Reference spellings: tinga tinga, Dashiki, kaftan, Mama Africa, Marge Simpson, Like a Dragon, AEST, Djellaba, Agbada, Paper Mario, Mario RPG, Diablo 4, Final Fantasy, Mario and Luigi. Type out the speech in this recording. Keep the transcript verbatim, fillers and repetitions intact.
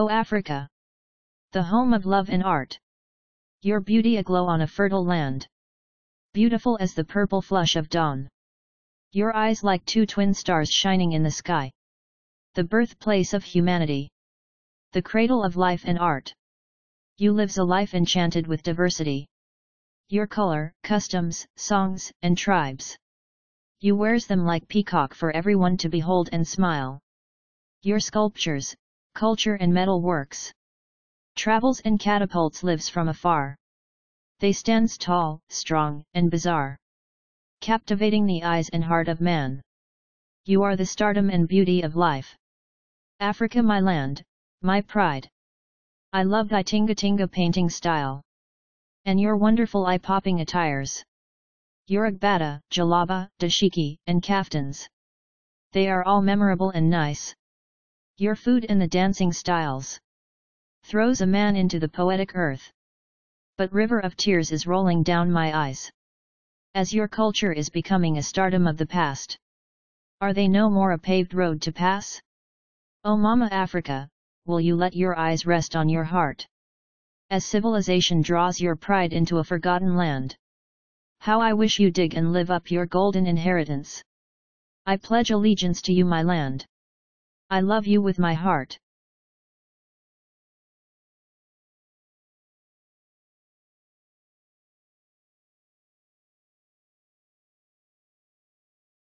O Africa! The home of love and art! Your beauty aglow on a fertile land, beautiful as the purple flush of dawn. Your eyes like two twin stars shining in the sky. The birthplace of humanity. The cradle of life and art. You live a life enchanted with diversity. Your color, customs, songs, and tribes. You wears them like peacock for everyone to behold and smile. Your sculptures, culture and metal works. Travels and catapults lives from afar. They stands tall, strong, and bizarre, captivating the eyes and heart of man. You are the stardom and beauty of life. Africa, my land, my pride. I love thy tinga tinga painting style, and your wonderful eye-popping attires. Your Agbada, Djellaba, Dashiki, and kaftans. They are all memorable and nice. Your food and the dancing styles throws a man into the poetic earth. But river of tears is rolling down my eyes, as your culture is becoming a stardom of the past. Are they no more a paved road to pass? O Mama Africa, will you let your eyes rest on your heart, as civilization draws your pride into a forgotten land? How I wish you dig and live up your golden inheritance. I pledge allegiance to you, my land. I love you with my heart.